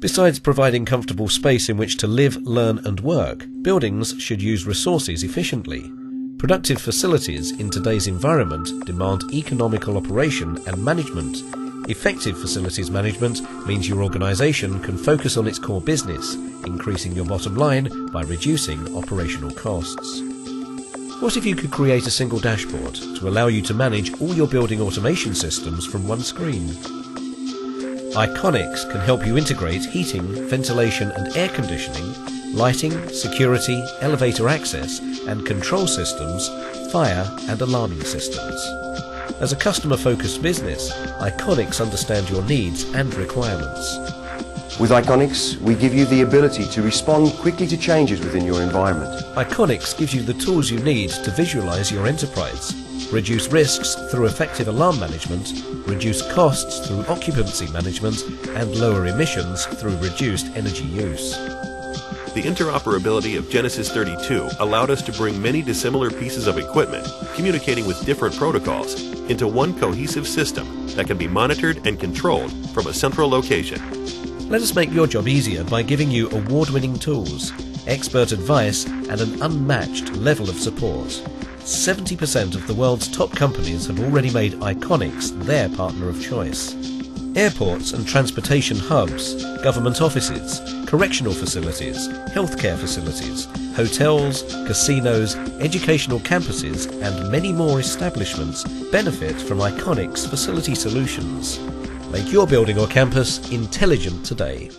Besides providing comfortable space in which to live, learn and work, buildings should use resources efficiently. Productive facilities in today's environment demand economical operation and management. Effective facilities management means your organisation can focus on its core business, increasing your bottom line by reducing operational costs. What if you could create a single dashboard to allow you to manage all your building automation systems from one screen? ICONICS can help you integrate heating, ventilation and air conditioning, lighting, security, elevator access and control systems, fire and alarming systems. As a customer-focused business, ICONICS understands your needs and requirements. With ICONICS, we give you the ability to respond quickly to changes within your environment. ICONICS gives you the tools you need to visualize your enterprise, reduce risks through effective alarm management, reduce costs through occupancy management, and lower emissions through reduced energy use. The interoperability of GENESIS64 allowed us to bring many dissimilar pieces of equipment, communicating with different protocols, into one cohesive system that can be monitored and controlled from a central location. Let us make your job easier by giving you award-winning tools, expert advice, and an unmatched level of support. 70% of the world's top companies have already made ICONICS their partner of choice. Airports and transportation hubs, government offices, correctional facilities, healthcare facilities, hotels, casinos, educational campuses, and many more establishments benefit from ICONICS facility solutions. Make your building or campus intelligent today.